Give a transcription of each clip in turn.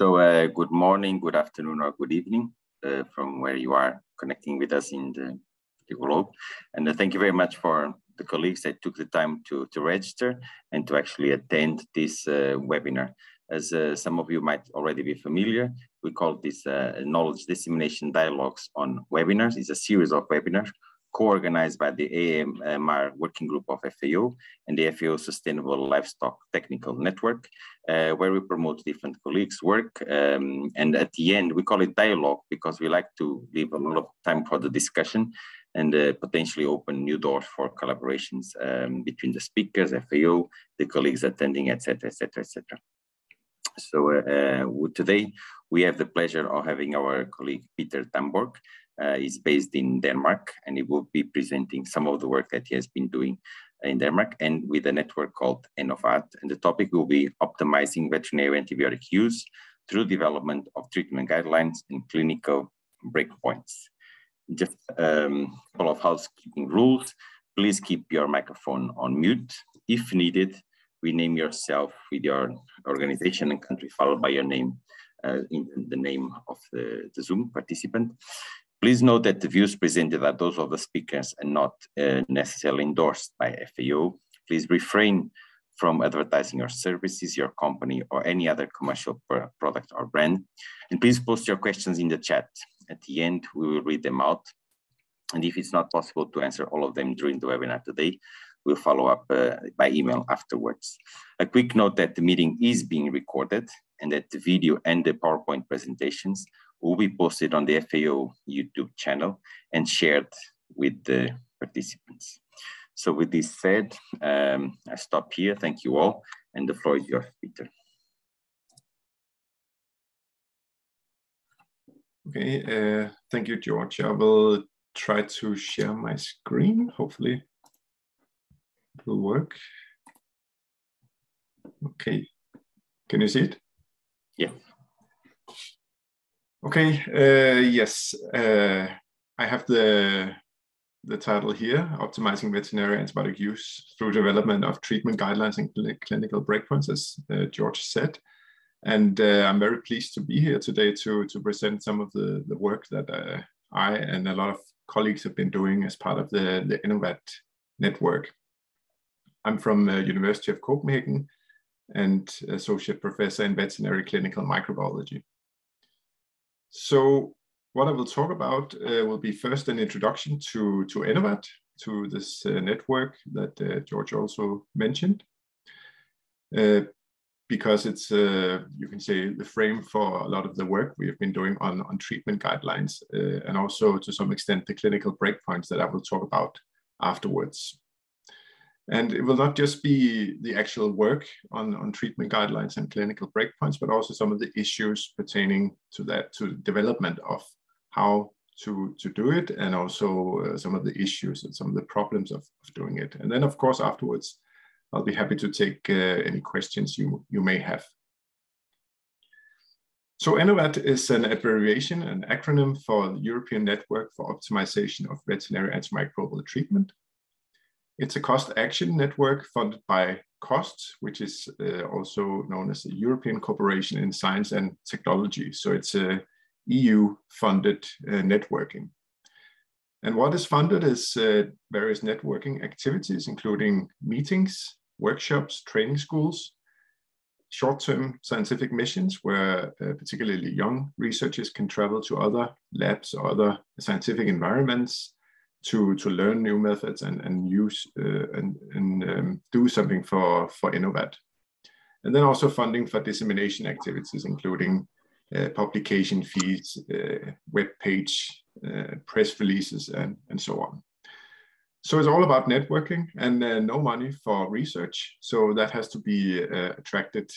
So good morning, good afternoon, or good evening from where you are connecting with us in the globe. And thank you very much for the colleagues that took the time to register and to actually attend this webinar. As some of you might already be familiar, we call this Knowledge Dissemination Dialogues on Webinars. It's a series of webinars co-organized by the AMR Working Group of FAO and the FAO Sustainable Livestock Technical Network, where we promote different colleagues' work. And at the end, we call it dialogue because we like to leave a lot of time for the discussion and potentially open new doors for collaborations between the speakers, FAO, the colleagues attending, et cetera, et cetera, et cetera. So today, we have the pleasure of having our colleague, Peter Damborg. He's based in Denmark, and he will be presenting some of the work that he has been doing in Denmark and with a network called ENOVAT. And the topic will be optimizing veterinary antibiotic use through development of treatment guidelines and clinical breakpoints. Just a couple of housekeeping rules. Please keep your microphone on mute. If needed, rename yourself with your organization and country followed by your name in the name of the Zoom participant. Please note that the views presented are those of the speakers and not necessarily endorsed by FAO. Please refrain from advertising your services, your company, or any other commercial product or brand. And please post your questions in the chat. At the end, we will read them out. And if it's not possible to answer all of them during the webinar today, we'll follow up by email afterwards. A quick note that the meeting is being recorded and that the video and the PowerPoint presentations will be posted on the FAO YouTube channel and shared with the participants. So with this said, I stop here. Thank you all. And the floor is yours, Peter. Okay, thank you, George. I will try to share my screen. Hopefully it will work. Okay, can you see it? Yeah. Okay, yes, I have the title here, Optimizing Veterinary Antibiotic Use Through Development of Treatment Guidelines and Clinical Breakpoints, as George said. And I'm very pleased to be here today to present some of the work that I and a lot of colleagues have been doing as part of the ENOVAT network. I'm from the University of Copenhagen and Associate Professor in Veterinary Clinical Microbiology. So what I will talk about will be first an introduction to ENOVAT, to this network that George also mentioned, because it's, you can say, the frame for a lot of the work we have been doing on treatment guidelines and also to some extent the clinical breakpoints that I will talk about afterwards. And it will not just be the actual work on treatment guidelines and clinical breakpoints, but also some of the issues pertaining to that, to development of how to do it, and also some of the issues and some of the problems of doing it. And then, of course, afterwards, I'll be happy to take any questions you may have. So ENOVAT is an abbreviation, an acronym for the European Network for Optimization of Veterinary Antimicrobial Treatment. It's a cost action network funded by COST, which is also known as the European Cooperation in Science and Technology. So it's a EU-funded networking. And what is funded is various networking activities, including meetings, workshops, training schools, short-term scientific missions where particularly young researchers can travel to other labs or other scientific environments to learn new methods and use and do something for ENOVAT. And then also funding for dissemination activities, including publication fees, web page, press releases, and so on. So it's all about networking and no money for research. So that has to be attracted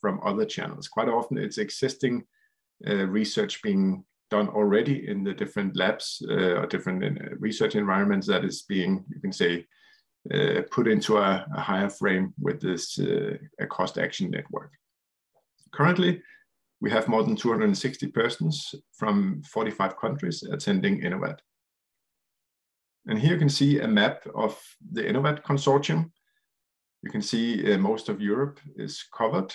from other channels. Quite often it's existing research being done already in the different labs or different research environments that is being, you can say, put into a higher frame with this a cost action network. Currently, we have more than 260 persons from 45 countries attending ENOVAT. And here you can see a map of the ENOVAT consortium. You can see most of Europe is covered.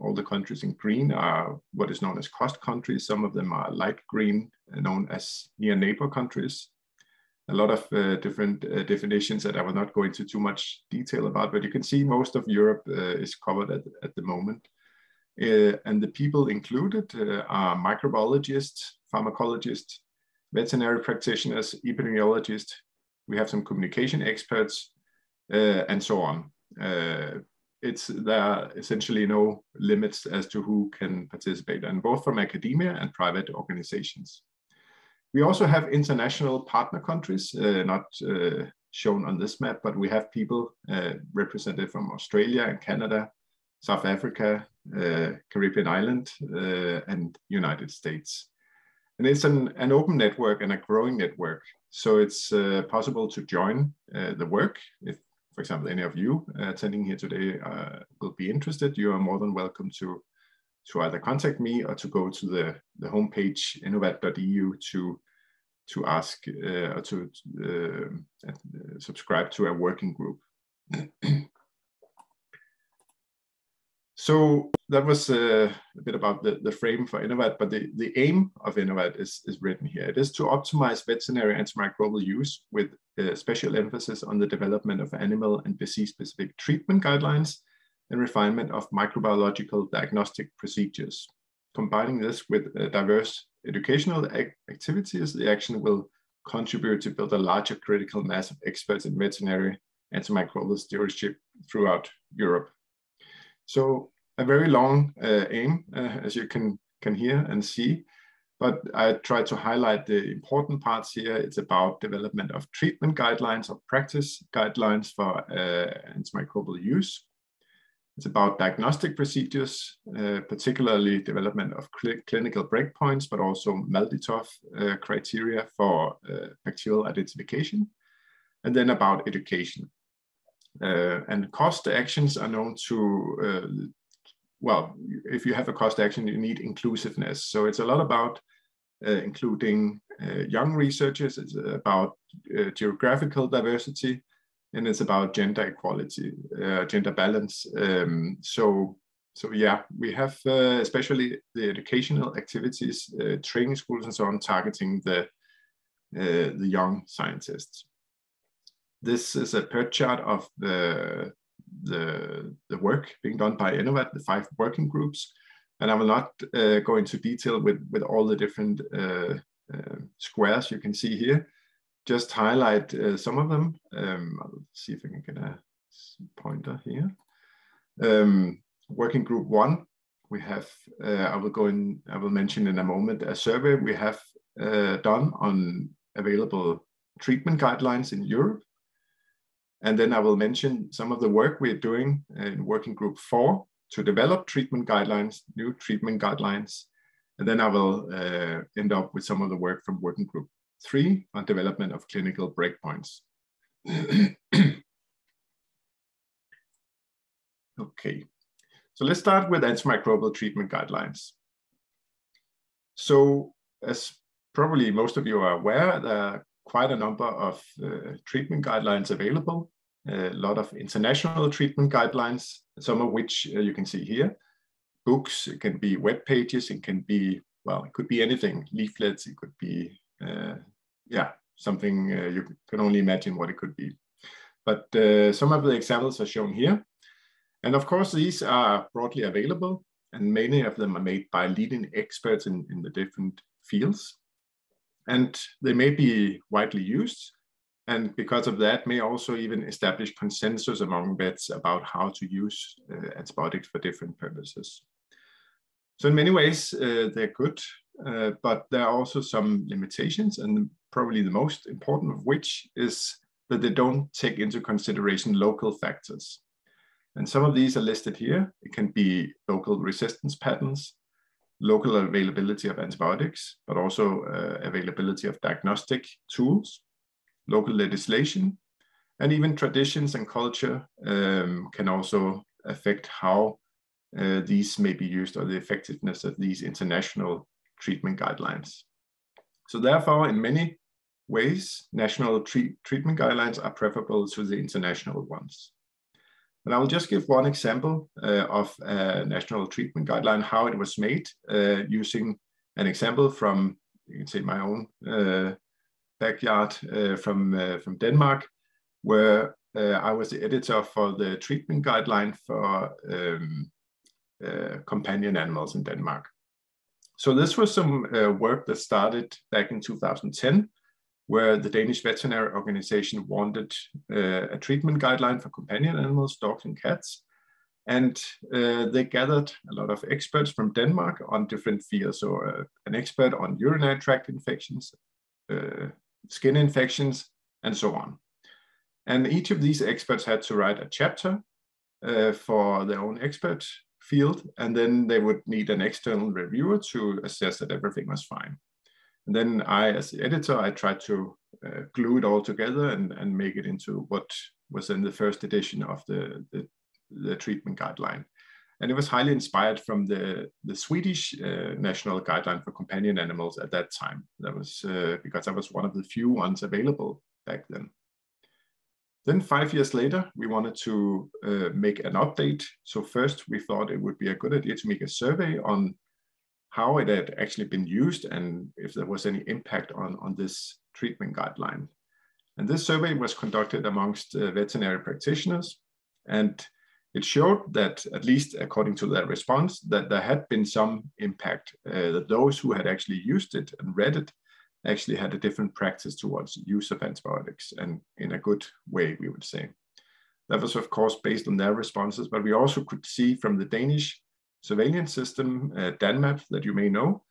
All the countries in green are what is known as cost countries. Some of them are light green, known as near neighbor countries. A lot of different definitions that I will not go into too much detail about, but you can see most of Europe is covered at the moment. And the people included are microbiologists, pharmacologists, veterinary practitioners, epidemiologists. We have some communication experts, and so on. There are essentially no limits as to who can participate, and both from academia and private organizations. We also have international partner countries, not shown on this map, but we have people represented from Australia and Canada, South Africa, Caribbean island, and United States. And it's an open network and a growing network. So it's possible to join the work. If, for example, any of you attending here today will be interested, you are more than welcome to either contact me or to go to the homepage enovat.eu to ask or to subscribe to a working group. So that was a bit about the frame for ENOVAT, but the aim of ENOVAT is written here. It is to optimize veterinary antimicrobial use with special emphasis on the development of animal and disease-specific treatment guidelines and refinement of microbiological diagnostic procedures. Combining this with diverse educational activities, the action will contribute to build a larger critical mass of experts in veterinary antimicrobial stewardship throughout Europe. So a very long aim, as you can hear and see, but I try to highlight the important parts here. It's about development of treatment guidelines or practice guidelines for antimicrobial use. It's about diagnostic procedures, particularly development of clinical breakpoints, but also MALDI-TOF criteria for bacterial identification, and then about education. And cost actions are known to, well, if you have a cost action, you need inclusiveness. So it's a lot about including young researchers, it's about geographical diversity, and it's about gender equality, gender balance. So yeah, we have especially the educational activities, training schools and so on, targeting the young scientists. This is a per chart of the work being done by ENOVAT, the 5 working groups. And I will not go into detail with all the different squares you can see here. Just highlight some of them. I'll see if I can get a pointer here. Working group 1, we have, I will mention in a moment, a survey we have done on available treatment guidelines in Europe. And then I will mention some of the work we're doing in working group 4 to develop treatment guidelines, new treatment guidelines. And then I will end up with some of the work from working group 3 on development of clinical breakpoints. Okay, so let's start with antimicrobial treatment guidelines. So as probably most of you are aware, there are quite a number of treatment guidelines available, a lot of international treatment guidelines, some of which you can see here. Books, it can be web pages, it can be, well, it could be anything, leaflets, it could be, yeah, something you can only imagine what it could be. But some of the examples are shown here. And of course, these are broadly available, and many of them are made by leading experts in the different fields. And they may be widely used, and because of that may also even establish consensus among vets about how to use antibiotics for different purposes. So in many ways, they're good, but there are also some limitations, and probably the most important of which is that they don't take into consideration local factors. And some of these are listed here. It can be local resistance patterns, local availability of antibiotics, but also availability of diagnostic tools, local legislation, and even traditions and culture can also affect how these may be used or the effectiveness of these international treatment guidelines. So therefore, in many ways, national treatment guidelines are preferable to the international ones. And I will just give one example of a national treatment guideline, how it was made, using an example from, you can say, my own backyard from Denmark, where I was the editor for the treatment guideline for companion animals in Denmark. So this was some work that started back in 2010, where the Danish Veterinary Organization wanted a treatment guideline for companion animals, dogs and cats. And they gathered a lot of experts from Denmark on different fields. So an expert on urinary tract infections, skin infections, and so on. And each of these experts had to write a chapter for their own expert field. And then they would need an external reviewer to assess that everything was fine. And then I, as the editor, I tried to glue it all together and make it into what was in the first edition of the treatment guideline. And it was highly inspired from the Swedish national guideline for companion animals at that time. That was because that was one of the few ones available back then. Then 5 years later, we wanted to make an update. So first we thought it would be a good idea to make a survey on how it had actually been used and if there was any impact on this treatment guideline. And this survey was conducted amongst veterinary practitioners, and it showed that, at least according to their response, that there had been some impact, that those who had actually used it and read it actually had a different practice towards use of antibiotics, and in a good way, we would say. That was, of course, based on their responses, but we also could see from the Danish surveillance system, DanMap, that you may know,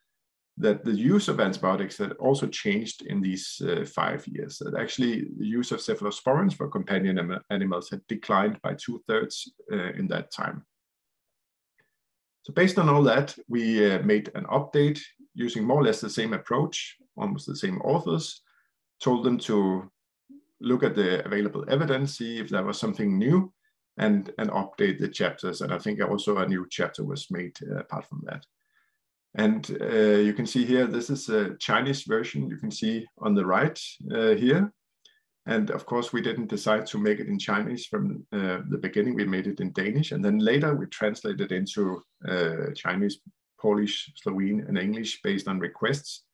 that the use of antibiotics had also changed in these 5 years, that actually the use of cephalosporins for companion animals had declined by 2/3 in that time. So based on all that, we made an update using more or less the same approach, almost the same authors, told them to look at the available evidence, see if there was something new, and update the chapters. And I think also a new chapter was made apart from that. And you can see here, this is a Chinese version. You can see on the right here. And of course, we didn't decide to make it in Chinese from the beginning. We made it in Danish. And then later we translated into Chinese, Polish, Slovene, and English based on requests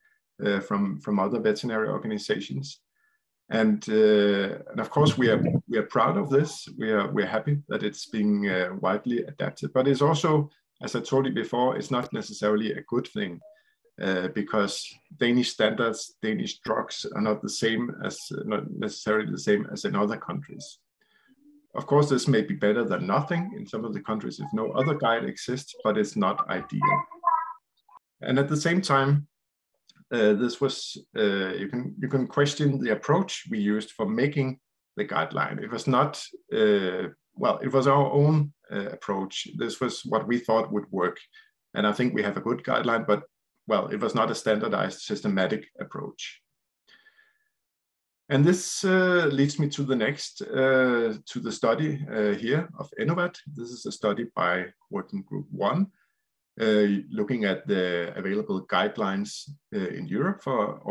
from other veterinary organizations. And of course, we are proud of this. We're happy that it's being widely adapted. But it's also, as I told you before, it's not necessarily a good thing because Danish standards, Danish drugs are not necessarily the same as in other countries. Of course, this may be better than nothing in some of the countries if no other guide exists, but it's not ideal. And at the same time, this was, you can question the approach we used for making the guideline. It was not, well, it was our own approach. This was what we thought would work. And I think we have a good guideline, but well, it was not a standardized systematic approach. And this leads me to the next, to the study here of ENOVAT. This is a study by Working Group 1. Looking at the available guidelines in Europe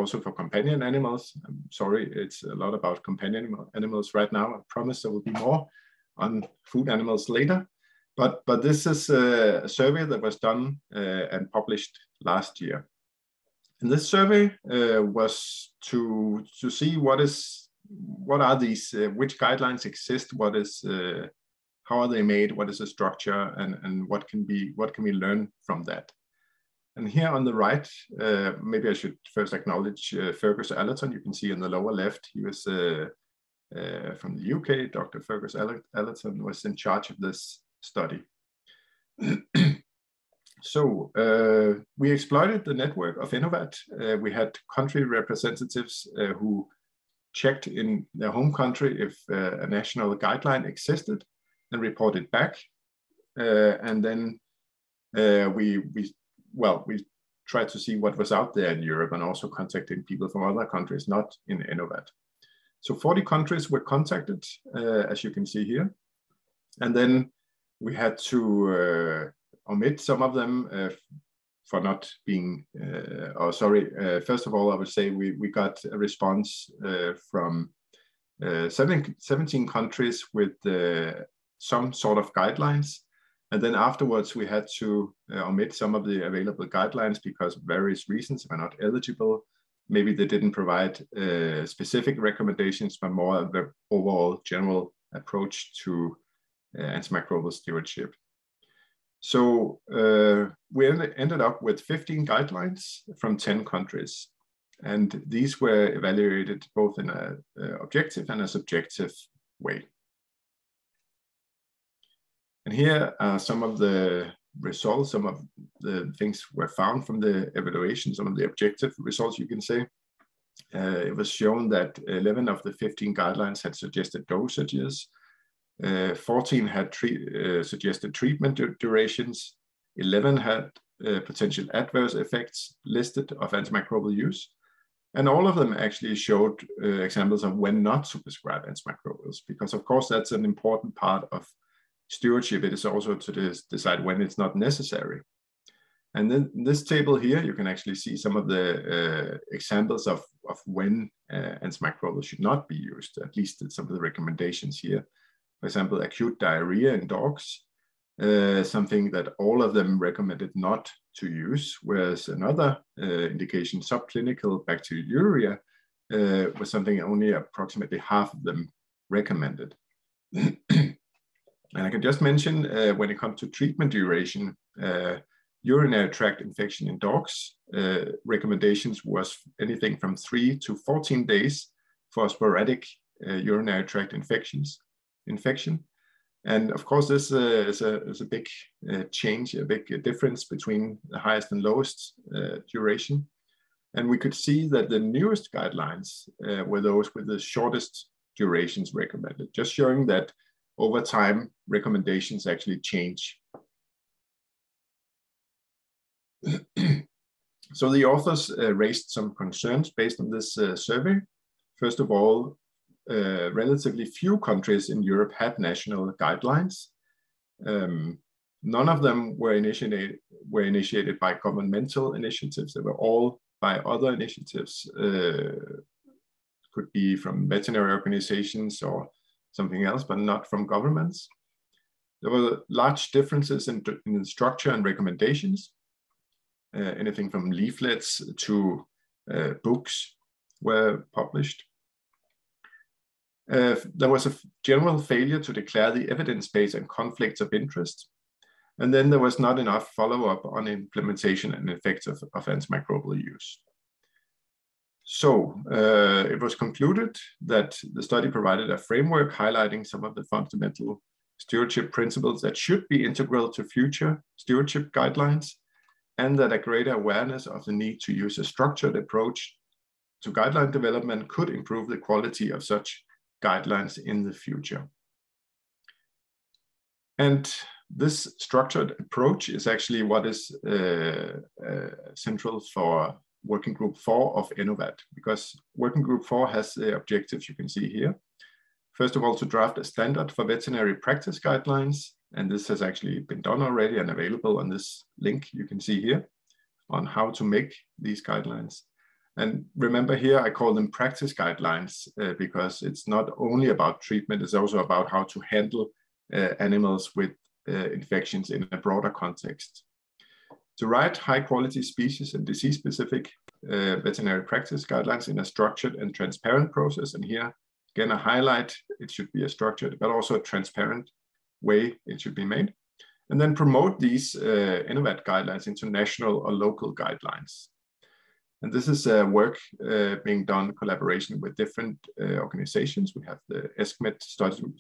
also for companion animals. I'm sorry, it's a lot about companion animals right now. I promise there will be more on food animals later. But this is a survey that was done and published last year. And this survey was to see what are these, which guidelines exist, what is how are they made? What is the structure, and what can we learn from that? And here on the right, maybe I should first acknowledge Fergus Allerton. You can see in the lower left, he was from the UK. Dr. Fergus Allerton was in charge of this study. So we exploited the network of ENOVAT. We had country representatives who checked in their home country if a national guideline existed, and reported back, and then we tried to see what was out there in Europe, and also contacting people from other countries not in ENOVAT. So 40 countries were contacted, as you can see here, and then we had to omit some of them for not being. First of all, I would say we got a response from 17 countries with some sort of guidelines. And then afterwards, we had to omit some of the available guidelines because of various reasons were not eligible. Maybe they didn't provide specific recommendations, but more of the overall general approach to antimicrobial stewardship. So we ended up with 15 guidelines from 10 countries. And these were evaluated both in an objective and a subjective way. And here are some of the results, some of the things were found from the evaluation, some of the objective results, you can say. It was shown that 11 of the 15 guidelines had suggested dosages, 14 had suggested treatment durations, 11 had potential adverse effects listed of antimicrobial use. And all of them actually showed examples of when not to prescribe antimicrobials, because of course that's an important part of stewardship. It is also to decide when it's not necessary. And then in this table here, you can actually see some of the examples of when antimicrobials should not be used, at least some of the recommendations here. For example, acute diarrhea in dogs, something that all of them recommended not to use, whereas another indication, subclinical bacteriuria, was something only approximately half of them recommended. And I can just mention when it comes to treatment duration, urinary tract infection in dogs, recommendations was anything from 3 to 14 days for sporadic urinary tract infection. And of course, this is a big change, a big difference between the highest and lowest duration. And we could see that the newest guidelines were those with the shortest durations recommended, just showing that over time, recommendations actually change. So the authors raised some concerns based on this survey. First of all, relatively few countries in Europe had national guidelines. None of them were initiated by governmental initiatives. They were all by other initiatives, could be from veterinary organizations or something else, but not from governments. There were large differences in structure and recommendations, anything from leaflets to books were published. There was a general failure to declare the evidence base and conflicts of interest. And then there was not enough follow-up on implementation and effects of antimicrobial use. So it was concluded that the study provided a framework highlighting some of the fundamental stewardship principles that should be integral to future stewardship guidelines, and that a greater awareness of the need to use a structured approach to guideline development could improve the quality of such guidelines in the future. And this structured approach is actually what is central for Working Group 4 of ENOVAT, because Working Group 4 has the objectives you can see here. First of all, to draft a standard for veterinary practice guidelines, and this has actually been done already and available on this link you can see here on how to make these guidelines. And remember here, I call them practice guidelines because it's not only about treatment, it's also about how to handle animals with infections in a broader context. To write high-quality species and disease-specific veterinary practice guidelines in a structured and transparent process. And here, again, I highlight it should be a structured, but also a transparent way it should be made. And then promote these ENOVAT guidelines into national or local guidelines. And this is work being done in collaboration with different organizations. We have the ESCMID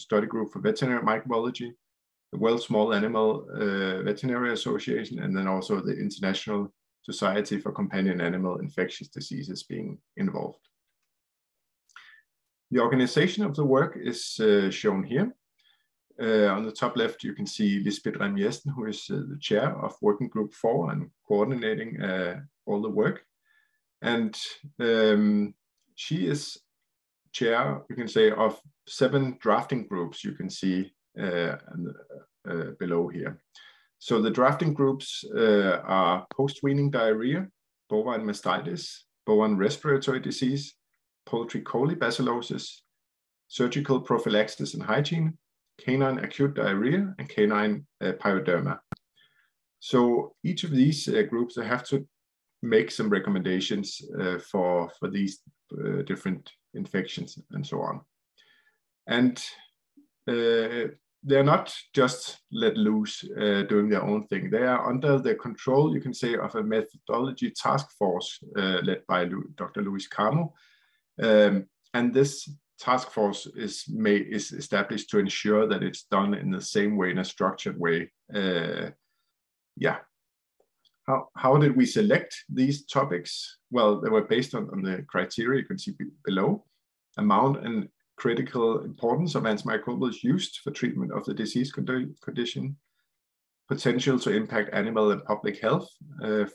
study group for veterinary microbiology, the World Small Animal Veterinary Association, and then also the International Society for Companion Animal Infectious Diseases being involved. The organization of the work is shown here. On the top left, you can see Lisbeth Rem Jessen, who is the chair of Working Group 4 and coordinating all the work. And she is chair, you can say, of 7 drafting groups you can see below here. So the drafting groups are post-weaning diarrhea, bovine mastitis, bovine respiratory disease, poultry colibacillosis, surgical prophylaxis and hygiene, canine acute diarrhea, and canine pyoderma. So each of these groups, they have to make some recommendations for these different infections and so on. And they're not just let loose doing their own thing. They are under the control, you can say, of a methodology task force led by Dr. Luis Carmo. And this task force is established to ensure that it's done in the same way, in a structured way. How did we select these topics? Well, they were based on the criteria you can see below: amount and critical importance of antimicrobials used for treatment of the disease condition, potential to impact animal and public health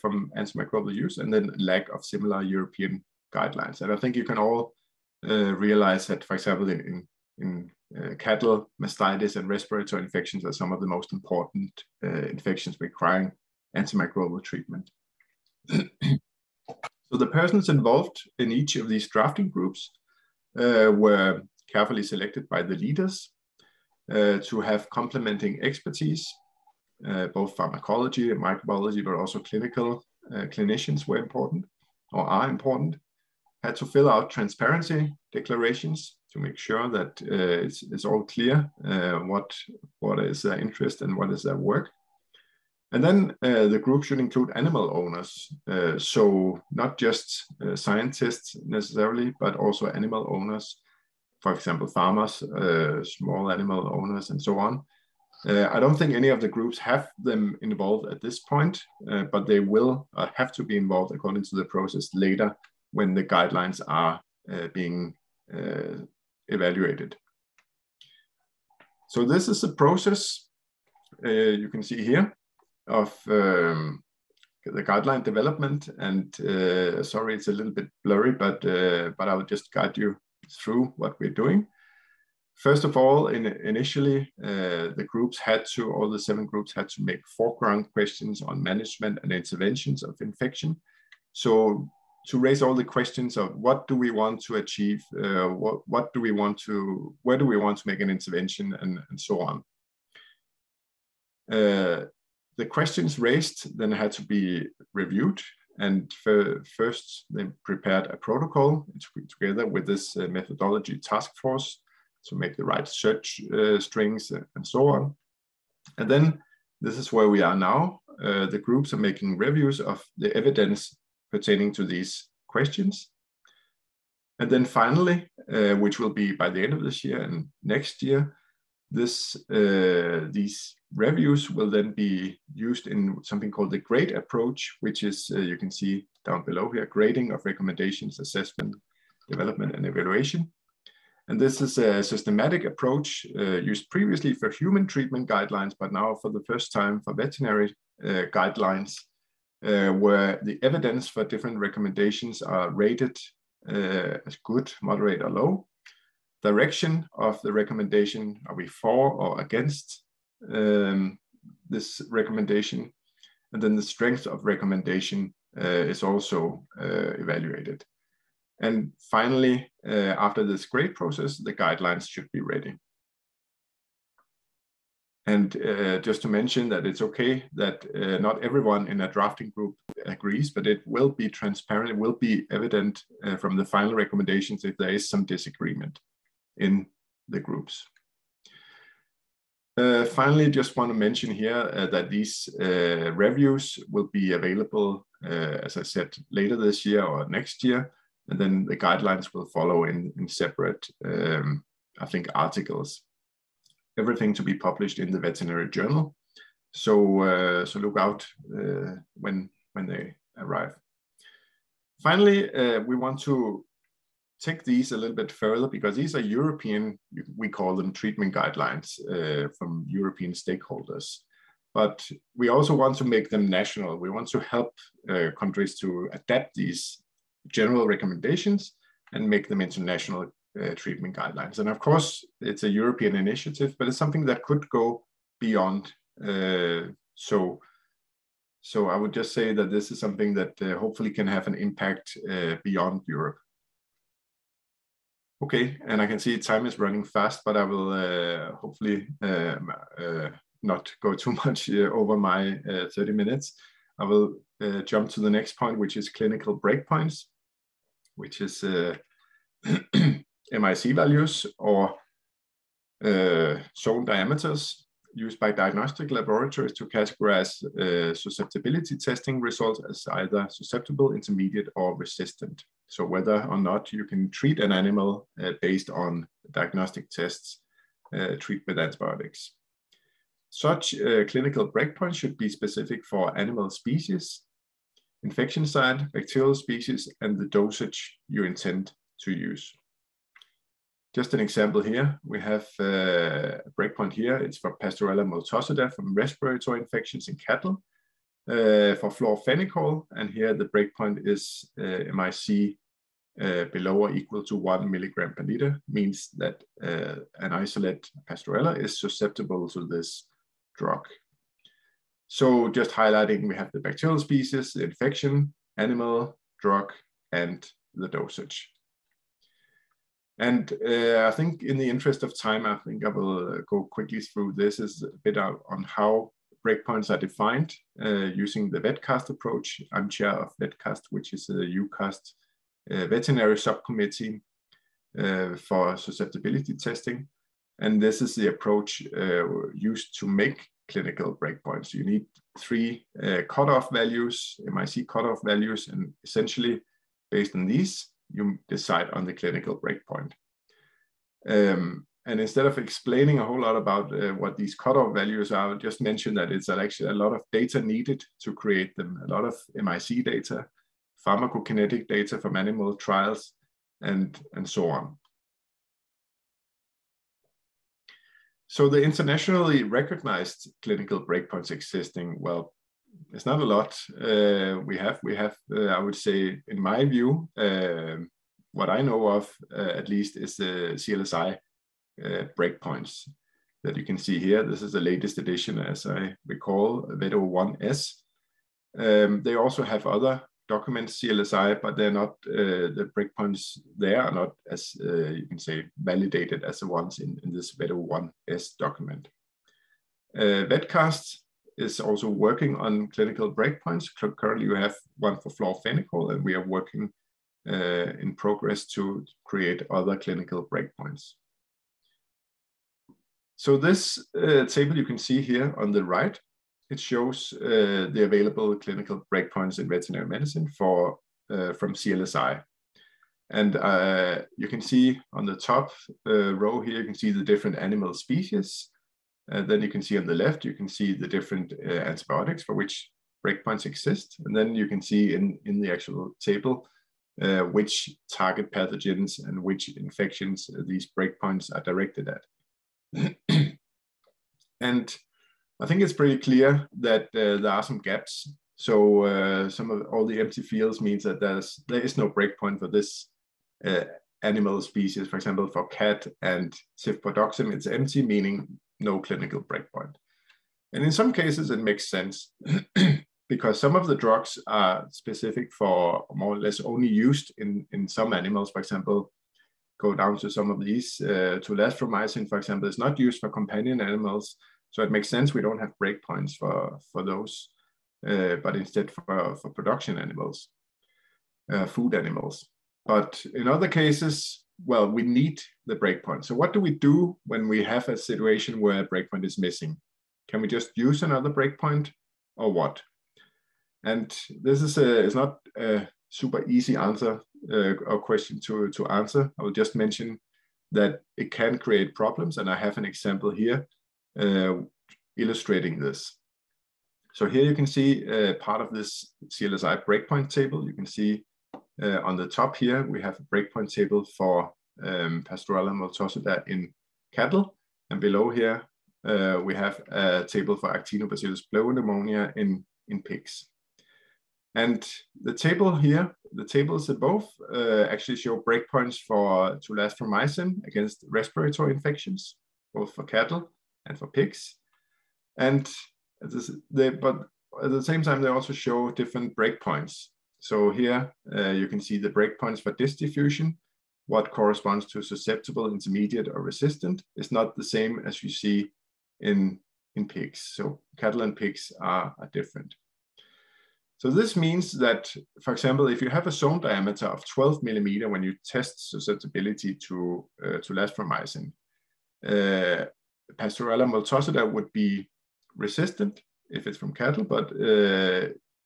from antimicrobial use, and then lack of similar European guidelines. And I think you can all realize that, for example, in cattle, mastitis and respiratory infections are some of the most important infections requiring antimicrobial treatment. So the persons involved in each of these drafting groups were carefully selected by the leaders to have complementing expertise, both pharmacology and microbiology, but also clinical clinicians were important, or are important. Had to fill out transparency declarations to make sure that it's all clear what is their interest and what is their work. And then the group should include animal owners, so not just scientists necessarily, but also animal owners, for example, farmers, small animal owners, and so on. I don't think any of the groups have them involved at this point, but they will have to be involved according to the process later when the guidelines are being evaluated. So this is the process you can see here of the guideline development, and sorry, it's a little bit blurry, but I will just guide you through what we're doing. First of all, initially, all the seven groups had to make foreground questions on management and interventions of infection. So to raise all the questions of what do we want to achieve, where do we want to make an intervention, and so on. The questions raised then had to be reviewed, and first they prepared a protocol together with this methodology task force to make the right search strings and so on. And then this is where we are now. The groups are making reviews of the evidence pertaining to these questions. And then finally, which will be by the end of this year and next year, these reviews will then be used in something called the GRADE approach, which is, you can see down below here, grading of recommendations, assessment, development, and evaluation. And this is a systematic approach used previously for human treatment guidelines, but now for the first time for veterinary guidelines, where the evidence for different recommendations are rated as good, moderate, or low. Direction of the recommendation, are we for or against this recommendation? And then the strength of recommendation is also evaluated. And finally, after this GRADE process, the guidelines should be ready. And just to mention that it's okay that not everyone in a drafting group agrees, but it will be transparent, it will be evident from the final recommendations if there is some disagreement in the groups. Finally, just want to mention here that these reviews will be available, as I said, later this year or next year, and then the guidelines will follow in separate, I think, articles. Everything to be published in the veterinary journal. So, so look out when they arrive. Finally, we want to take these a little bit further because these are European, we call them treatment guidelines from European stakeholders, but we also want to make them national. We want to help countries to adapt these general recommendations and make them international treatment guidelines. And of course, it's a European initiative, but it's something that could go beyond. So I would just say that this is something that hopefully can have an impact beyond Europe. Okay, and I can see time is running fast, but I will hopefully not go too much over my 30 minutes. I will jump to the next point, which is clinical breakpoints, which is MIC values or zone diameters used by diagnostic laboratories to categorize susceptibility testing results as either susceptible, intermediate, or resistant. So whether or not you can treat an animal based on diagnostic tests, treat with antibiotics. Such clinical breakpoints should be specific for animal species, infection site, bacterial species, and the dosage you intend to use. Just an example here, we have a breakpoint here. It's for Pastorella multocida from respiratory infections in cattle, for fluorphenicol, and here the breakpoint is MIC below or equal to 1 mg/L, means that an isolate Pastorella is susceptible to this drug. So just highlighting, we have the bacterial species, the infection, animal, drug, and the dosage. And I think in the interest of time, I think I will go quickly through this is a bit on how breakpoints are defined using the VetCast approach. I'm chair of VetCast, which is a EUCAST veterinary subcommittee for susceptibility testing. And this is the approach used to make clinical breakpoints. You need three cutoff values, MIC cutoff values, and essentially based on these, you decide on the clinical breakpoint. And instead of explaining a whole lot about what these cutoff values are, I'll just mention that it's actually a lot of data needed to create them, a lot of MIC data, pharmacokinetic data from animal trials, and so on. So the internationally recognized clinical breakpoints existing, well, it's not a lot we have I would say, in my view, what I know of at least is the CLSI breakpoints that you can see here. This is the latest edition, as I recall, VET01S. They also have other documents, CLSI, but they're not the breakpoints there are not, as you can say, validated as the ones in this VET01S document. VetCast is also working on clinical breakpoints. Currently, we have one for fluorphenicol, and we are working in progress to create other clinical breakpoints. So this table you can see here on the right, it shows the available clinical breakpoints in veterinary medicine for, from CLSI. And you can see on the top row here, you can see the different animal species. Then you can see on the left, you can see the different antibiotics for which breakpoints exist. And then you can see in the actual table which target pathogens and which infections these breakpoints are directed at. And I think it's pretty clear that there are some gaps. So some of all the empty fields means that there is no breakpoint for this animal species. For example, for cat and cifprodoxime, it's empty, meaning no clinical breakpoint. And in some cases, it makes sense because some of the drugs are specific for more or less only used in some animals. For example, go down to some of these, tulathromycin, for example, is not used for companion animals. So it makes sense we don't have breakpoints for those, but instead for production animals, food animals. But in other cases, well, we need the breakpoint. So what do we do when we have a situation where a breakpoint is missing? Can we just use another breakpoint or what? And this is it's not a super easy answer or question to answer. I will just mention that it can create problems. And I have an example here illustrating this. So here you can see part of this CLSI breakpoint table. You can see on the top here, we have a breakpoint table for Pastorella multocida in cattle. And below here, we have a table for Actinobacillus pneumoniae in pigs. And the table here, the tables above actually show breakpoints for tulathromycin against respiratory infections, both for cattle and for pigs. And but at the same time, they also show different breakpoints. So here you can see the breakpoints for disdiffusion what corresponds to susceptible, intermediate, or resistant is not the same as you see in pigs. So cattle and pigs are different. So this means that, for example, if you have a zone diameter of 12 millimeter when you test susceptibility to laspromycin, Pastorella multocida would be resistant if it's from cattle, but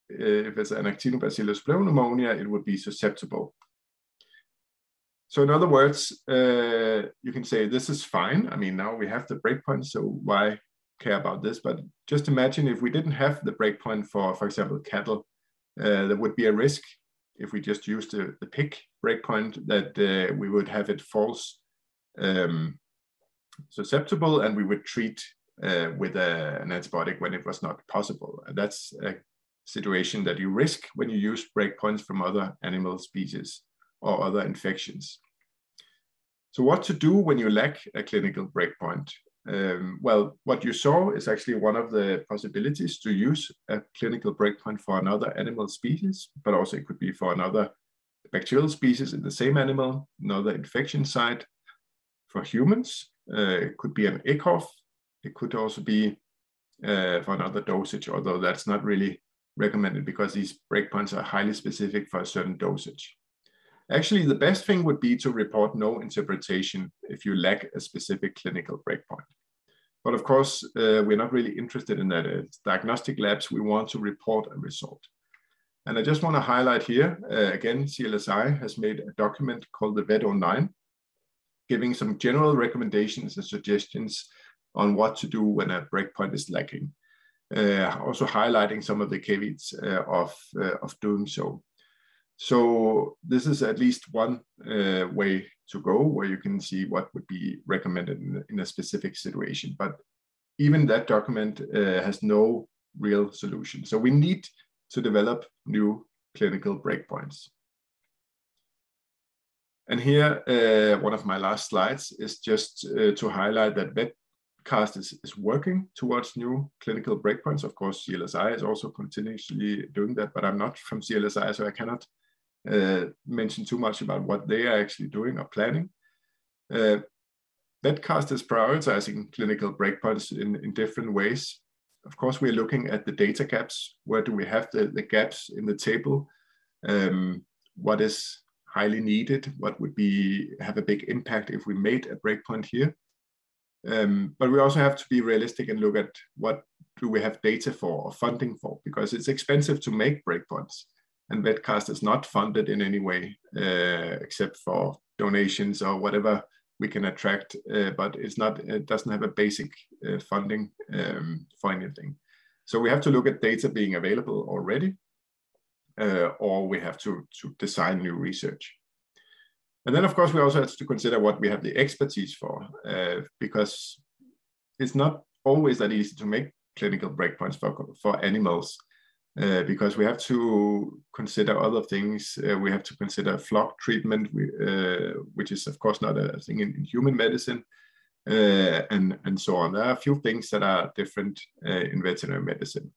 if it's an Actinobacillus pneumonia, it would be susceptible. So in other words, you can say this is fine. I mean, now we have the breakpoint, so why care about this? But just imagine if we didn't have the breakpoint for example, cattle, there would be a risk if we just used the pig breakpoint that we would have it false susceptible, and we would treat with an antibiotic when it was not possible. And that's a situation that you risk when you use breakpoints from other animal species or other infections. So what to do when you lack a clinical breakpoint? Well, what you saw is actually one of the possibilities to use a clinical breakpoint for another animal species, but also it could be for another bacterial species in the same animal, another infection site. For humans, it could be an ECOF. It could also be for another dosage, although that's not really recommended because these breakpoints are highly specific for a certain dosage. Actually, the best thing would be to report no interpretation if you lack a specific clinical breakpoint. But of course, we're not really interested in that. As diagnostic labs, we want to report a result. And I just want to highlight here, again, CLSI has made a document called the VET09, giving some general recommendations and suggestions on what to do when a breakpoint is lacking. Also highlighting some of the caveats of doing so. So this is at least one way to go, where you can see what would be recommended in a specific situation. But even that document has no real solution. So we need to develop new clinical breakpoints. And here, one of my last slides is just to highlight that VetCast is working towards new clinical breakpoints. Of course, CLSI is also continuously doing that, but I'm not from CLSI, so I cannot mention too much about what they are actually doing or planning. VetCast is prioritizing clinical breakpoints in different ways. Of course, we're looking at the data gaps. Where do we have the gaps in the table? What is highly needed, what would have a big impact if we made a breakpoint here. But we also have to be realistic and look at what do we have data for or funding for, because it's expensive to make breakpoints. And VetCast is not funded in any way, except for donations or whatever we can attract, but it doesn't have a basic funding for anything. So we have to look at data being available already. Or we have to design new research. And then, of course, we also have to consider what we have the expertise for, because it's not always that easy to make clinical breakpoints for animals, because we have to consider other things. We have to consider flock treatment, which is, of course, not a thing in human medicine, and so on. There are a few things that are different in veterinary medicine.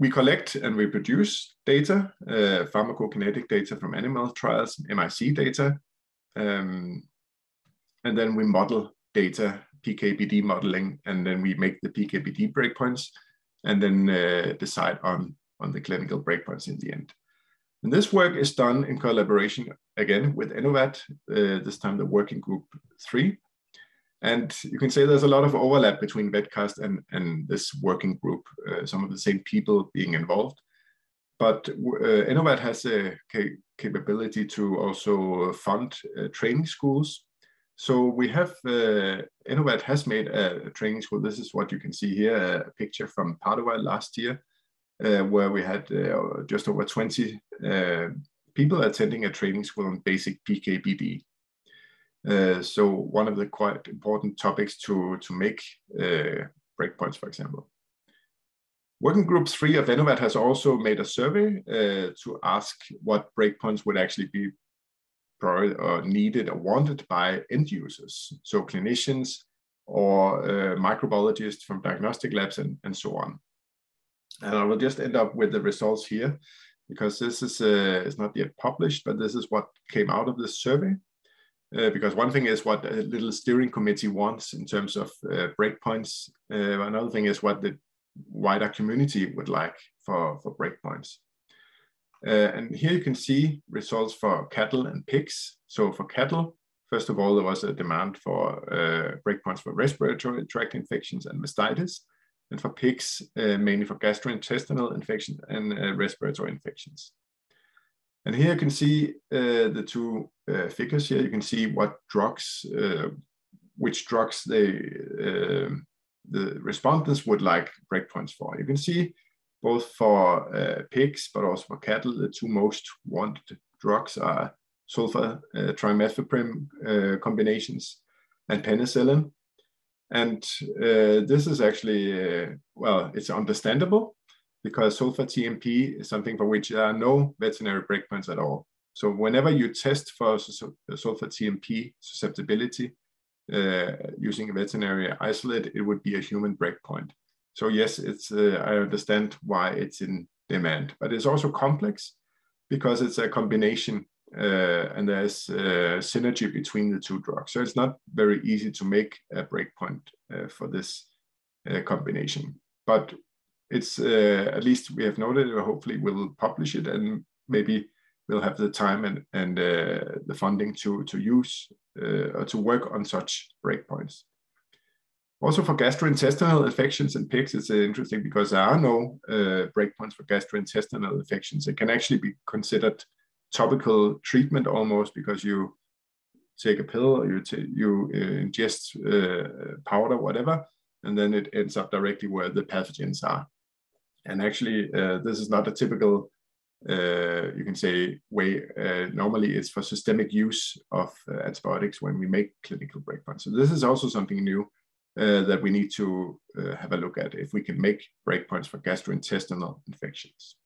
We collect and we produce data, pharmacokinetic data from animal trials, MIC data, and then we model data, PK/PD modeling, and then we make the PK/PD breakpoints, and then decide on the clinical breakpoints in the end. And this work is done in collaboration, again, with ENOVAT, this time the Working Group 3. And you can say there's a lot of overlap between VetCast and this working group, some of the same people being involved. But ENOVAT has a capability to also fund training schools. So we have, ENOVAT has made a training school. This is what you can see here, a picture from Padua last year, where we had just over 20 people attending a training school on basic PK/PD. So one of the quite important topics to make breakpoints, for example. Working Group 3 of ENOVAT has also made a survey to ask what breakpoints would actually be needed or wanted by end users, so clinicians or microbiologists from diagnostic labs and so on. And I will just end up with the results here. because this is it's not yet published, but this is what came out of this survey. Because one thing is what a little steering committee wants in terms of breakpoints. Another thing is what the wider community would like for breakpoints. And here you can see results for cattle and pigs. So for cattle, first of all, there was a demand for breakpoints for respiratory tract infections and mastitis. And for pigs, mainly for gastrointestinal infections and respiratory infections. And here you can see the two figures here. You can see what drugs, which drugs they, the respondents would like breakpoints for. You can see both for pigs, but also for cattle, the two most wanted drugs are sulfa trimethoprim combinations and penicillin. And this is actually, well, it's understandable, because sulfa TMP is something for which there are no veterinary breakpoints at all. So whenever you test for sulfa TMP susceptibility using a veterinary isolate, it would be a human breakpoint. So yes, it's, I understand why it's in demand, but it's also complex because it's a combination and there's synergy between the two drugs. So it's not very easy to make a breakpoint for this combination. But it's at least we have noted, or hopefully we'll publish it, and maybe we'll have the time and the funding to use or to work on such breakpoints. Also for gastrointestinal infections in pigs, it's interesting because there are no breakpoints for gastrointestinal infections. It can actually be considered topical treatment almost, because you take a pill, or you ingest powder, whatever, and then it ends up directly where the pathogens are. And actually, this is not a typical, you can say, way. Normally, it's for systemic use of antibiotics when we make clinical breakpoints. So this is also something new that we need to have a look at, if we can make breakpoints for gastrointestinal infections.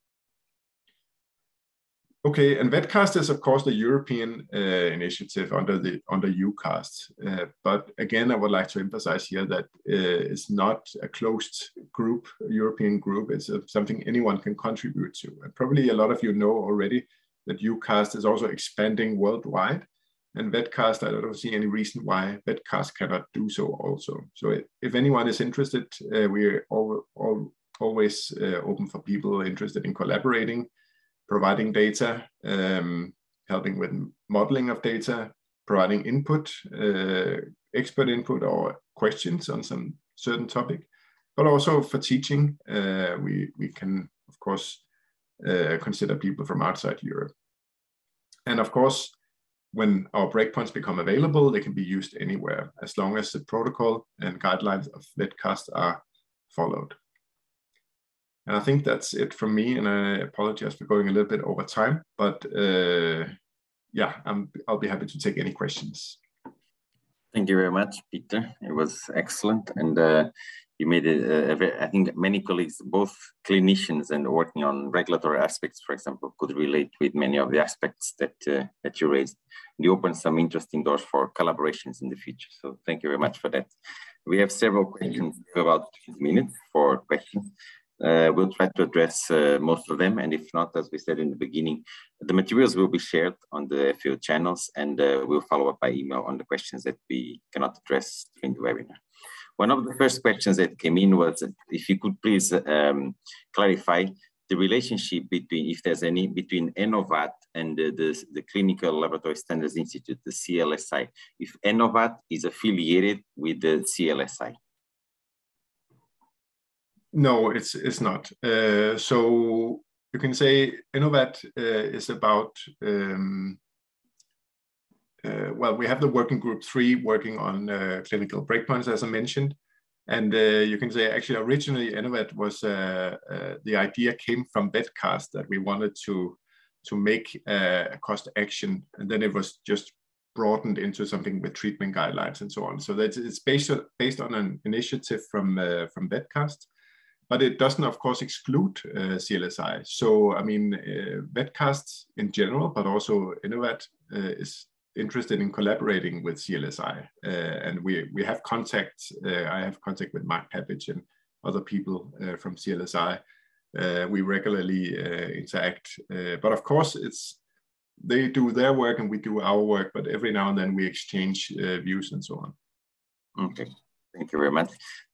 Okay, and VetCast is, of course, the European initiative under EUCAST. But again, I would like to emphasize here that it's not a closed group, a European group. It's something anyone can contribute to. And probably a lot of you know already that EUCAST is also expanding worldwide. And VetCast, I don't see any reason why VetCast cannot do so also. So if anyone is interested, we're always open for people interested in collaborating, providing data, helping with modeling of data, providing input, expert input or questions on some certain topic, but also for teaching, we can, of course, consider people from outside Europe. And of course, when our breakpoints become available, they can be used anywhere, as long as the protocol and guidelines of VetCast are followed. And I think that's it from me, and I apologize for going a little bit over time, but yeah, I'll be happy to take any questions. Thank you very much, Peter. It was excellent, and you made it, I think many colleagues, both clinicians and working on regulatory aspects, for example, could relate with many of the aspects that you raised. You opened some interesting doors for collaborations in the future, so thank you very much for that. We have several questions, about 2 minutes for questions. We'll try to address most of them, and if not, as we said in the beginning, the materials will be shared on the FAO channels, and we'll follow up by email on the questions that we cannot address during the webinar. One of the first questions that came in was if you could please clarify the relationship between, if there's any, between ENOVAT and the Clinical Laboratory Standards Institute, the CLSI, if ENOVAT is affiliated with the CLSI. No, it's not. So you can say ENOVAT is about, well, we have the working group 3 working on clinical breakpoints, as I mentioned. And you can say actually originally ENOVAT was, the idea came from VetCast that we wanted to make a cost action. And then it was just broadened into something with treatment guidelines and so on. So that's, it's based on an initiative from VetCast. But it doesn't, of course, exclude CLSI. So, I mean, VetCast in general, but also ENOVAT is interested in collaborating with CLSI. And we have contact. I have contact with Mark Pappage and other people from CLSI we regularly interact. But of course, they do their work and we do our work, but every now and then we exchange views and so on. Okay, thank you very much.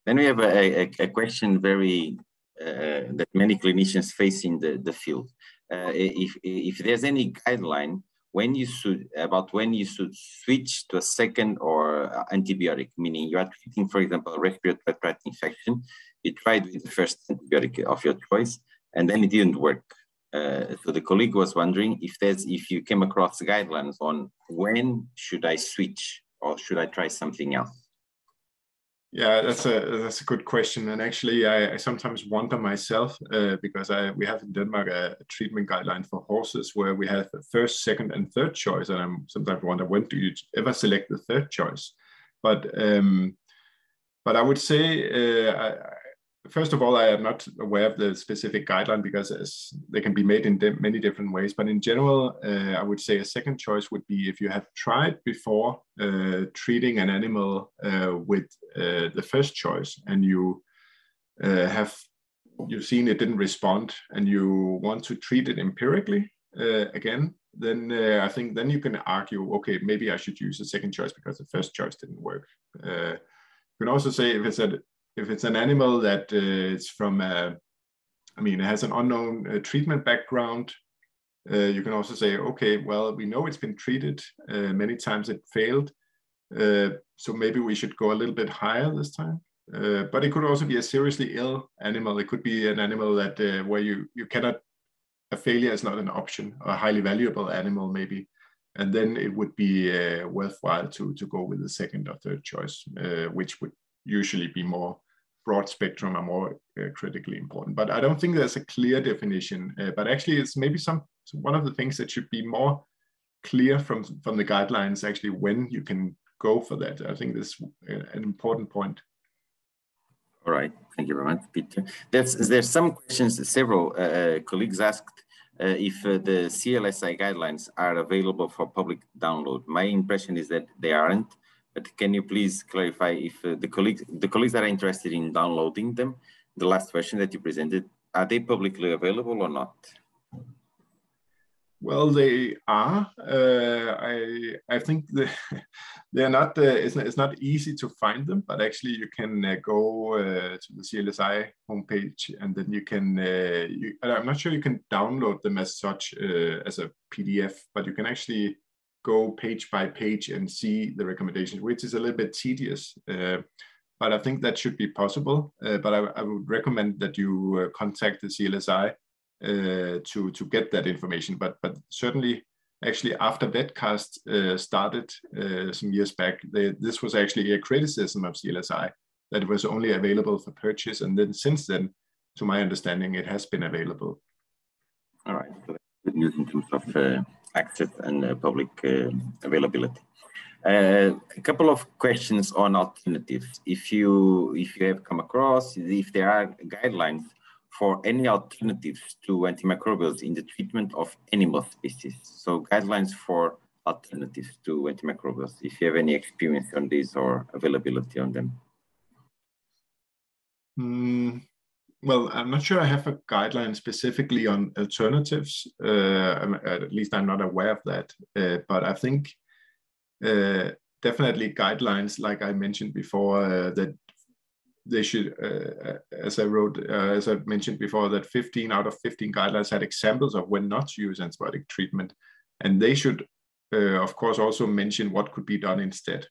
Then we have a question very that many clinicians face in the field. If there's any guideline when you should switch to a second or antibiotic, meaning you are treating, for example, a respiratory tract infection, you tried with the first antibiotic of your choice, and then it didn't work. So the colleague was wondering if you came across guidelines on when should I switch or should I try something else? Yeah, that's a good question, and actually I sometimes wonder myself because we have in Denmark a treatment guideline for horses where we have the first, second, and third choice, and I sometimes wonder when do you ever select the third choice? But I would say first of all, I am not aware of the specific guideline because they can be made in many different ways. But in general, I would say a second choice would be if you have tried before treating an animal with the first choice and you've seen it didn't respond and you want to treat it empirically again, then I think then you can argue, okay, maybe I should use a second choice because the first choice didn't work. You can also say if it's an animal that it's from it has an unknown treatment background, you can also say, okay, well, we know it's been treated many times, it failed, so maybe we should go a little bit higher this time. But it could also be a seriously ill animal. It could be an animal that where you cannot, a failure is not an option, a highly valuable animal maybe, and then it would be worthwhile to go with the second or third choice, which would usually be more broad spectrum and more critically important. But I don't think there's a clear definition, but actually it's maybe one of the things that should be more clear from the guidelines actually when you can go for that. I think this is an important point. All right, thank you very much, Peter. There's some questions, several colleagues asked if the CLSI guidelines are available for public download. My impression is that they aren't. But can you please clarify if the colleagues that are interested in downloading them, the last version that you presented, are they publicly available or not? Well, they are. I think they're not. It's not easy to find them, but actually you can go to the CLSI homepage and then you can. I'm not sure you can download them as such as a PDF, but you can actually go page by page and see the recommendations, which is a little bit tedious, but I think that should be possible. But I would recommend that you contact the CLSI to get that information. But certainly, actually, after VetCast started some years back, this was actually a criticism of CLSI, that it was only available for purchase. And then since then, to my understanding, it has been available. All right, so that's good news in terms of access and public availability. A couple of questions on alternatives. If you have come across, if there are guidelines for any alternatives to antimicrobials in the treatment of animal species. So guidelines for alternatives to antimicrobials, if you have any experience on this or availability on them. Well, I'm not sure I have a guideline specifically on alternatives. At least I'm not aware of that. But I think definitely guidelines, like I mentioned before, that they should, as I mentioned before, that 15 out of 15 guidelines had examples of when not to use antibiotic treatment. And they should, of course, also mention what could be done instead.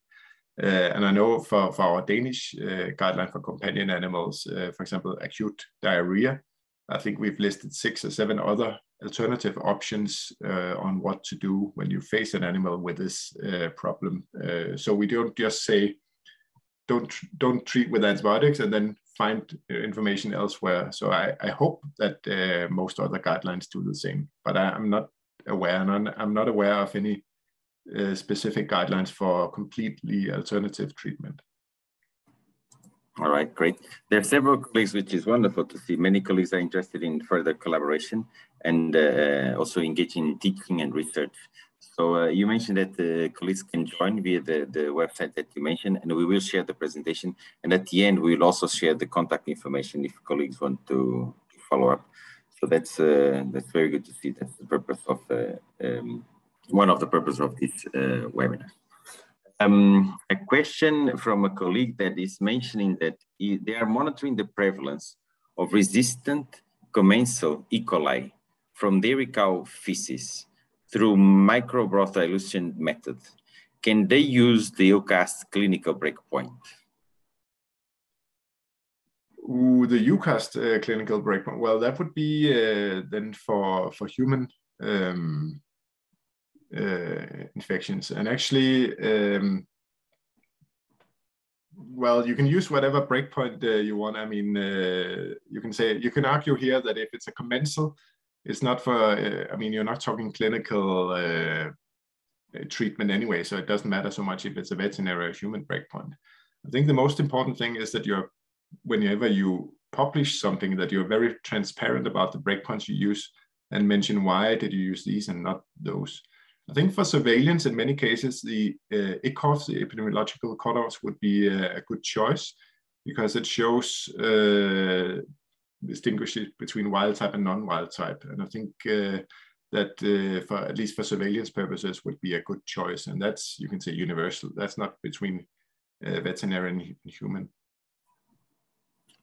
And I know for our Danish guideline for companion animals, for example, acute diarrhea, I think we've listed 6 or 7 other alternative options on what to do when you face an animal with this problem. So we don't just say, don't treat with antibiotics and then find information elsewhere. So I hope that most other guidelines do the same, but I'm not aware, and I'm not aware of any specific guidelines for completely alternative treatment. All right, great. There are several colleagues, which is wonderful to see. Many colleagues are interested in further collaboration and also engaging in teaching and research. So you mentioned that the colleagues can join via the website that you mentioned, and we will share the presentation. And at the end, we will also share the contact information if colleagues want to follow-up. So that's very good to see. That's the purpose of one of the purposes of this webinar. A question from a colleague that is mentioning that they are monitoring the prevalence of resistant commensal E. coli from dairy cow feces through microbroth dilution method. Can they use the EUCAST clinical breakpoint? Ooh, the EUCAST clinical breakpoint. Well, that would be then for human infections. And actually, well, you can use whatever breakpoint you want. I mean, you can argue here that if it's a commensal, it's not for, I mean, you're not talking clinical treatment anyway, so it doesn't matter so much if it's a veterinary or human breakpoint. I think the most important thing is that you're, whenever you publish something, that you're very transparent about the breakpoints you use and mention why did you use these and not those. I think for surveillance, in many cases, the ECOFs, the epidemiological cutoffs, would be a good choice because it shows, distinguishes between wild type and non-wild type. And I think that for at least for surveillance purposes would be a good choice. And that's, you can say, universal. That's not between veterinarian and human.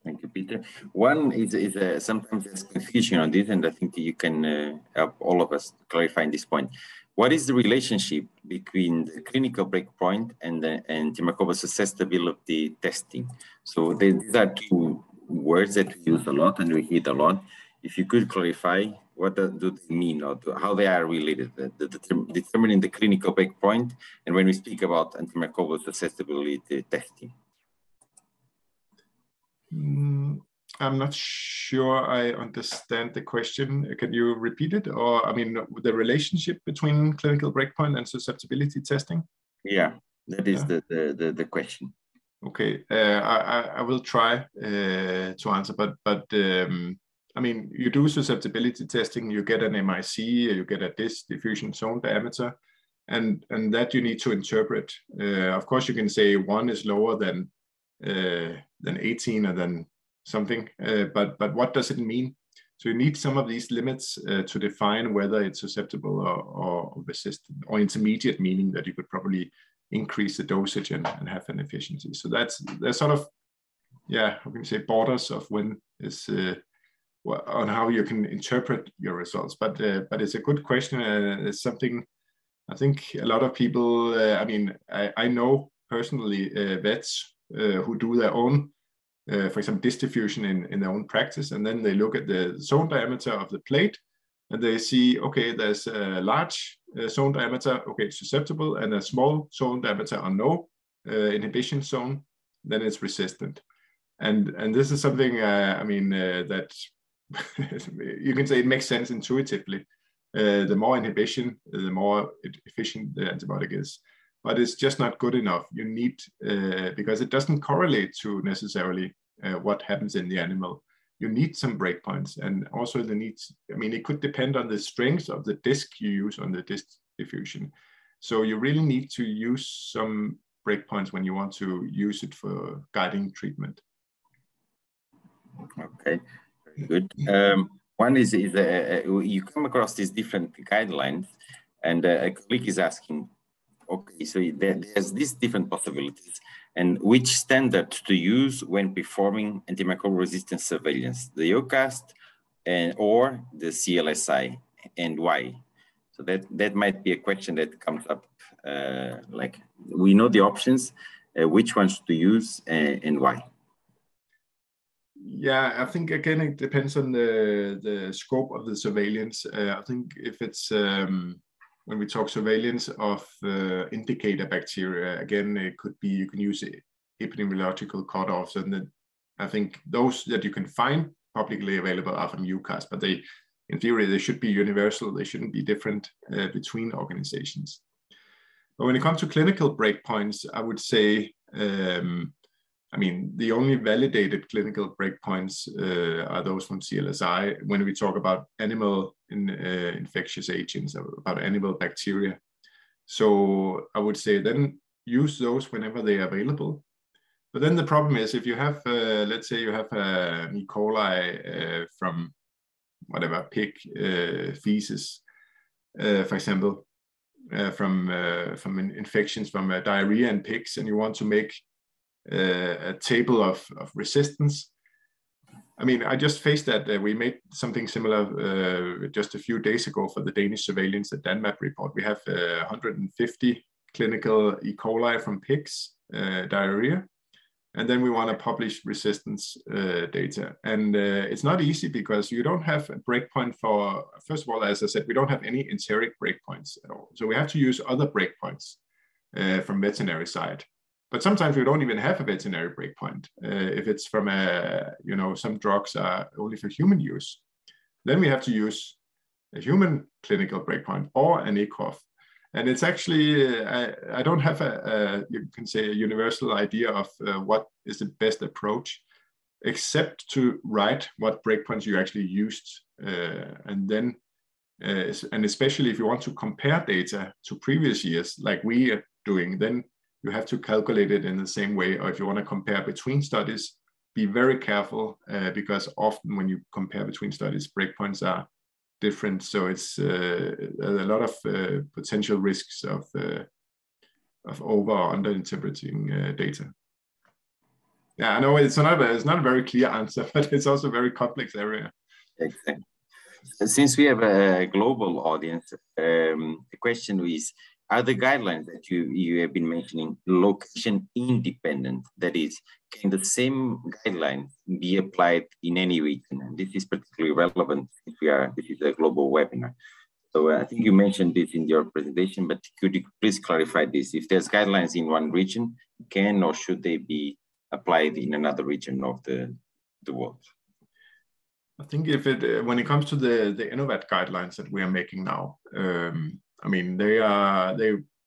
Thank you, Peter. One is sometimes there's confusion on this, and I think you can help all of us clarifying this point. What is the relationship between the clinical breakpoint and the antimicrobial susceptibility testing? So these are two words that we use a lot and we hear a lot. If you could clarify what do they mean or how they are related, determining the clinical breakpoint, and when we speak about antimicrobial susceptibility testing. I'm not sure I understand the question. Can you repeat it? Or, I mean, the relationship between clinical breakpoint and susceptibility testing? Yeah, that is the question. Okay, I will try to answer, but I mean, you do susceptibility testing, you get an MIC, you get a DIS, diffusion zone diameter, and that you need to interpret. Of course, you can say one is lower than 18 or than something, but what does it mean? So you need some of these limits to define whether it's susceptible or resistant or intermediate, meaning that you could probably increase the dosage and have an efficiency. So there's sort of, yeah, we can say borders of when is on how you can interpret your results. But it's a good question. It's something I think a lot of people. I mean, I know personally vets who do their own, for example, DIS diffusion in their own practice, and then they look at the zone diameter of the plate. And they see, okay, there's a large zone diameter, okay, susceptible, and a small zone diameter or no inhibition zone, then it's resistant. And this is something, I mean, that you can say it makes sense intuitively. The more inhibition, the more efficient the antibiotic is. But it's just not good enough. You need, because it doesn't correlate to necessarily what happens in the animal. You need some breakpoints, and also the needs, I mean, it could depend on the strength of the disk you use on the disk diffusion. So you really need to use some breakpoints when you want to use it for guiding treatment. Okay, very good. One is you come across these different guidelines, and a colleague is asking, okay, so there's these different possibilities, and which standard to use when performing antimicrobial resistance surveillance, the EUCAST or the CLSI, and why? So that might be a question that comes up, like we know the options, which ones to use and why? Yeah, I think again, it depends on the scope of the surveillance. I think if it's, when we talk surveillance of indicator bacteria, again, it could be, you can use epidemiological cutoffs, and then I think those that you can find publicly available are from EUCAST, but they, in theory, they should be universal. They shouldn't be different between organizations. But when it comes to clinical breakpoints, I would say, I mean, the only validated clinical breakpoints are those from CLSI when we talk about animal infectious agents, about animal bacteria. So I would say then use those whenever they are available. But then the problem is if you have, let's say you have E. coli from whatever pig feces, for example, from infections from diarrhea in pigs, and you want to make a table of resistance. I mean, I just faced that. We made something similar just a few days ago for the Danish surveillance, the DanMap report. We have 150 clinical E. coli from pigs, diarrhea, and then we want to publish resistance data. And it's not easy because you don't have a breakpoint for, first of all, as I said, we don't have any enteric breakpoints at all. So we have to use other breakpoints from veterinary side. But sometimes we don't even have a veterinary breakpoint. If it's from a, you know, some drugs are only for human use, then we have to use a human clinical breakpoint or an ECOF. And it's actually, I don't have you can say, a universal idea of what is the best approach, except to write what breakpoints you actually used. And then, and especially if you want to compare data to previous years, like we are doing, then you have to calculate it in the same way. Or if you want to compare between studies, be very careful because often when you compare between studies, breakpoints are different. So it's a lot of potential risks of over or under interpreting data. Yeah, I know it's not a very clear answer, but it's also a very complex area. Exactly. Since we have a global audience, the question is, are the guidelines that you have been mentioning location independent? That is, can the same guidelines be applied in any region? And this is particularly relevant if we are, this is a global webinar. So I think you mentioned this in your presentation, but could you please clarify this? If there's guidelines in one region, can or should they be applied in another region of the world? I think if it, when it comes to the ENOVAT guidelines that we are making now, I mean,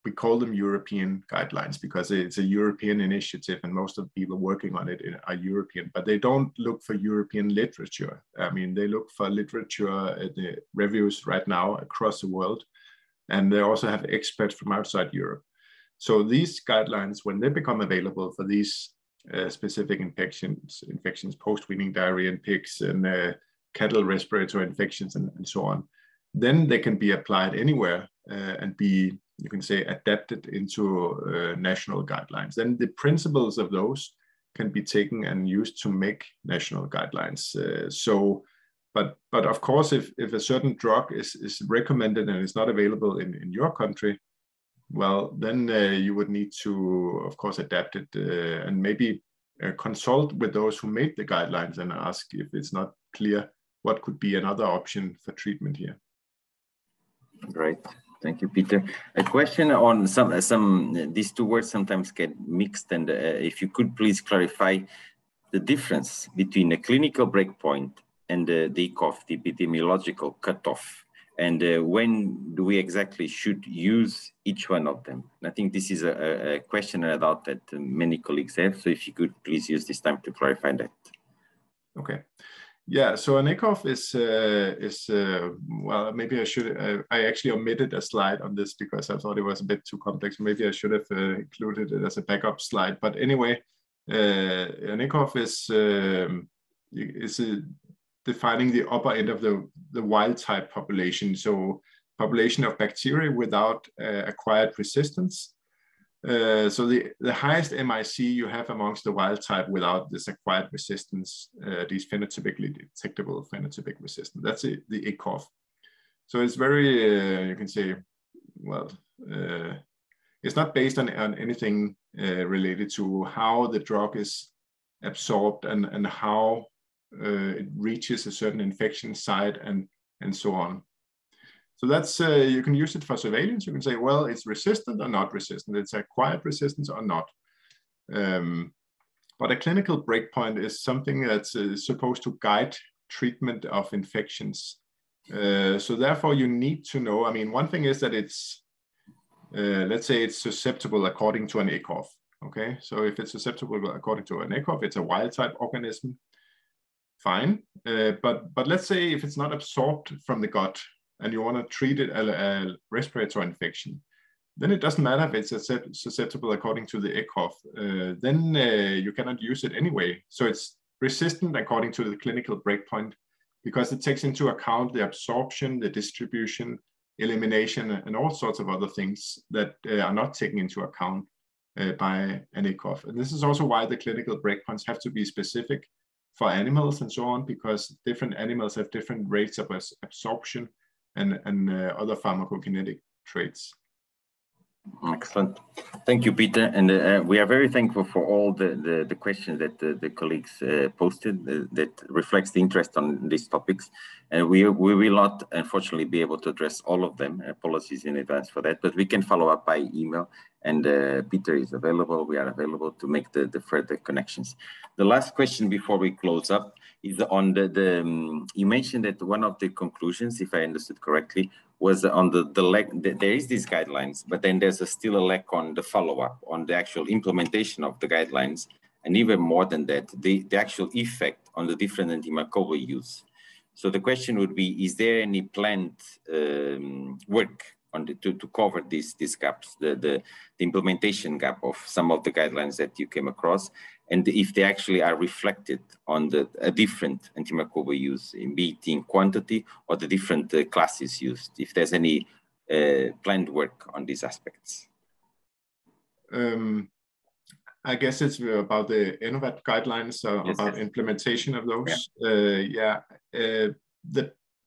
we call them European guidelines because it's a European initiative and most of the people working on it are European, but they don't look for European literature. I mean, they look for literature at the reviews right now across the world, and they also have experts from outside Europe. So these guidelines, when they become available for these specific infections, post-weaning diarrhea in pigs and cattle respiratory infections and so on, then they can be applied anywhere and be, you can say, adapted into national guidelines. Then the principles of those can be taken and used to make national guidelines. But of course, if a certain drug is recommended and is not available in your country, well, then you would need to, of course, adapt it and maybe consult with those who made the guidelines and ask if it's not clear what could be another option for treatment here. Great, thank you, Peter. A question on these two words sometimes get mixed, and if you could please clarify the difference between a clinical breakpoint and the ECOF, the epidemiological cutoff, and when do we exactly should use each one of them? And I think this is a question I doubt that many colleagues have, so if you could please use this time to clarify that. Okay. Yeah, so an ECOF is well, maybe I should, I actually omitted a slide on this because I thought it was a bit too complex. Maybe I should have included it as a backup slide. But anyway, an ECOF is defining the upper end of the wild type population. So population of bacteria without acquired resistance. So the highest MIC you have amongst the wild type without this acquired resistance, these phenotypically detectable phenotypic resistance, that's it, the ECOF. So it's very, you can say, well, it's not based on anything related to how the drug is absorbed and how it reaches a certain infection site and so on. So that's, you can use it for surveillance. You can say, well, it's resistant or not resistant. It's acquired resistance or not. But a clinical breakpoint is something that's supposed to guide treatment of infections. So therefore you need to know, I mean, one thing is that it's, let's say it's susceptible according to an ECOF, okay? So if it's susceptible according to an ECOF, it's a wild type organism, fine. But let's say if it's not absorbed from the gut, and you want to treat it as a respiratory infection, then it doesn't matter if it's susceptible according to the ECOF. Then you cannot use it anyway. So it's resistant according to the clinical breakpoint, because it takes into account the absorption, the distribution, elimination, and all sorts of other things that are not taken into account by an ECOF. And this is also why the clinical breakpoints have to be specific for animals and so on, because different animals have different rates of absorption and other pharmacokinetic traits. Excellent. Thank you, Peter. And we are very thankful for all the questions that the colleagues posted that reflects the interest on these topics. And we will not, unfortunately, be able to address all of them. Apologies in advance for that, but we can follow up by email. And Peter is available. We are available to make the further connections. The last question before we close up is on you mentioned that one of the conclusions, if I understood correctly, was on the lack, there is these guidelines, but then there's still a lack on the follow-up, on the actual implementation of the guidelines, and even more than that, the actual effect on the different antimicrobial use. So the question would be, is there any planned work on to cover these gaps, the implementation gap of some of the guidelines that you came across, and if they actually are reflected on a different antimicrobial use, be it in quantity or the different classes used, if there's any planned work on these aspects? I guess it's about the ENOVAT guidelines, yes, about yes. Implementation of those. Yeah,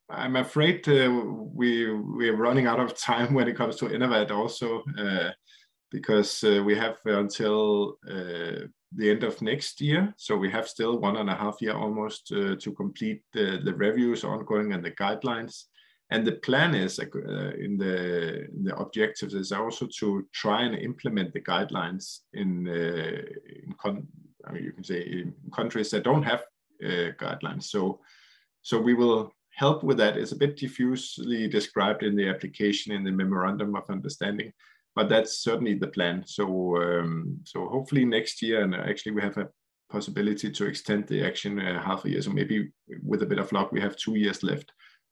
I'm afraid we're running out of time when it comes to ENOVAT also, because we have until the end of next year. So we have still 1.5 years almost to complete the reviews ongoing and the guidelines. And the plan is in the objectives is also to try and implement the guidelines in countries that don't have guidelines. So we will help with that. It's a bit diffusely described in the application in the memorandum of understanding, but that's certainly the plan. So, so hopefully next year, and actually we have a possibility to extend the action half a year. So maybe with a bit of luck, we have 2 years left.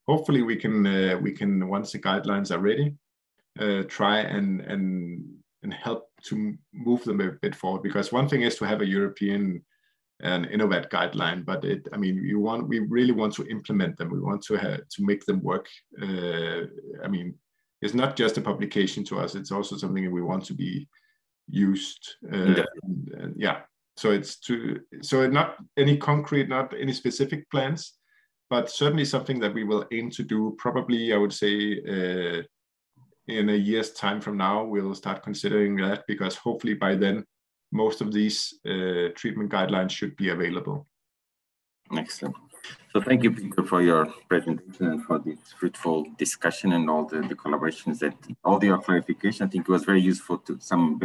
Hopefully we can once the guidelines are ready, try and help to move them a bit forward. Because one thing is to have a European and ENOVAT guideline, but we really want to implement them. We want to make them work. It's not just a publication to us, it's also something that we want to be used. So not any concrete, not any specific plans, but certainly something that we will aim to do. Probably, I would say, in a year's time from now, we'll start considering that, because hopefully by then, most of these treatment guidelines should be available. Excellent. So thank you, Peter, for your presentation and for this fruitful discussion and all the collaborations, that all your clarification. I think it was very useful to some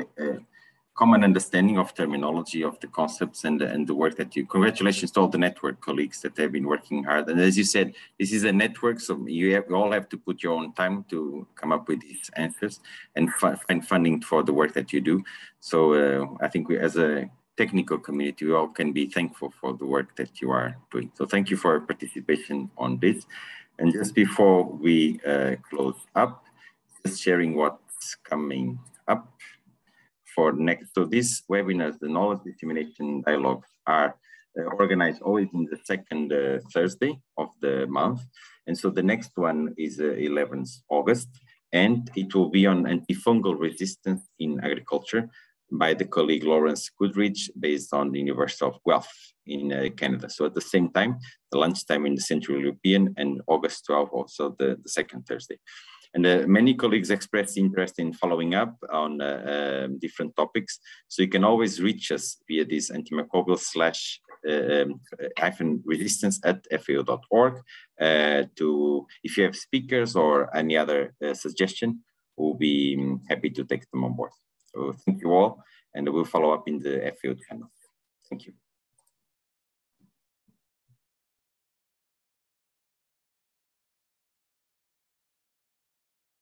common understanding of terminology, of the concepts and the work that you. Congratulations to all the network colleagues that have been working hard. And as you said, this is a network, so you all have to put your own time to come up with these answers and find funding for the work that you do. So I think we, as a technical community, we all can be thankful for the work that you are doing. So thank you for your participation on this. And just before we close up, just sharing what's coming up for next. So these webinars, the knowledge dissemination dialogues, are organized always in the second Thursday of the month. And so the next one is 11th August, and it will be on antifungal resistance in agriculture, by the colleague Lawrence Goodridge, based on the University of Guelph in Canada. So at the same time, the lunchtime in the Central European, and August 12, also the second Thursday. And many colleagues expressed interest in following up on different topics. So you can always reach us via this antimicrobial/resistance@fao.org if you have speakers or any other suggestion, we'll be happy to take them on board. So thank you all, and we'll follow up in the FAO channel. Thank you.